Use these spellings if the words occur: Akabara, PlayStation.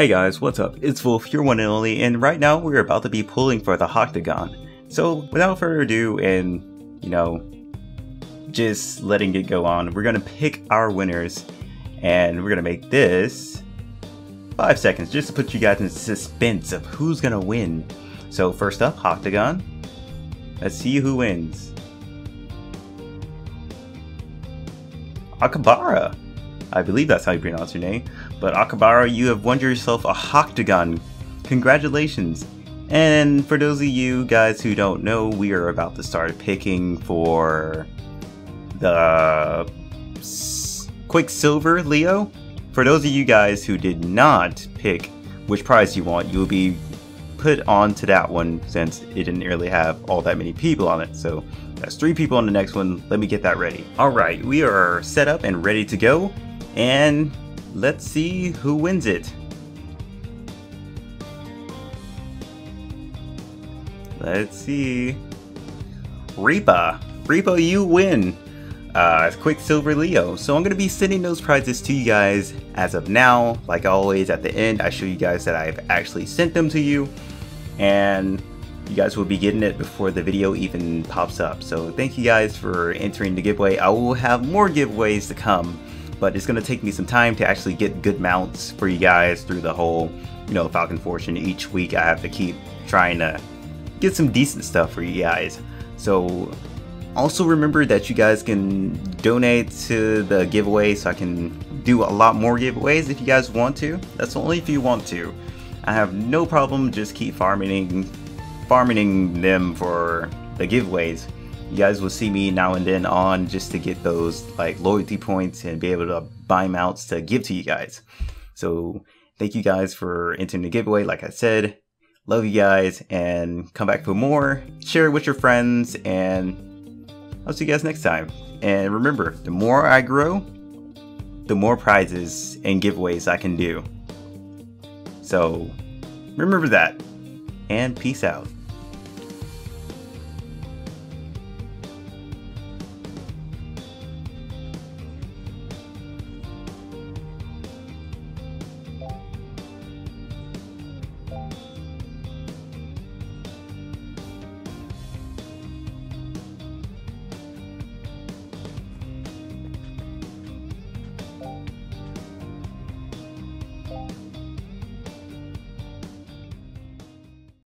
Hey guys, what's up? It's Wolf, your one and only, and right now we're about to be pulling for the Octagon. So without further ado and, you know, just letting it go on, we're gonna pick our winners and we're gonna make this 5 seconds just to put you guys in suspense of who's gonna win. So first up, Octagon. Let's see who wins. Akabara! I believe that's how you pronounce your name. But Akabara, you have won yourself a Octagon. Congratulations! And for those of you guys who don't know, we are about to start picking for the Quicksilver Leo. For those of you guys who did not pick which prize you want, you'll be put onto that one since it didn't really have all that many people on it. So that's 3 people on the next one. Let me get that ready. Alright, we are set up and ready to go. And let's see who wins it. Let's see. Reaper! Reaper, you win! It's Quicksilver Leo. So I'm going to be sending those prizes to you guys as of now. Like always, at the end, I show you guys that I've actually sent them to you. And you guys will be getting it before the video even pops up. So thank you guys for entering the giveaway. I will have more giveaways to come, but it's going to take me some time to actually get good mounts for you guys through the whole, you know, Falcon Fortune. Each week I have to keep trying to get some decent stuff for you guys. So also remember that you guys can donate to the giveaway so I can do a lot more giveaways if you guys want to. That's only if you want to. I have no problem just keep farming them for the giveaways. You guys will see me now and then on just to get those like loyalty points and be able to buy mounts to give to you guys. So thank you guys for entering the giveaway. Like I said, love you guys, and come back for more. Share it with your friends, and I'll see you guys next time. And remember, the more I grow, the more prizes and giveaways I can do. So remember that, and peace out.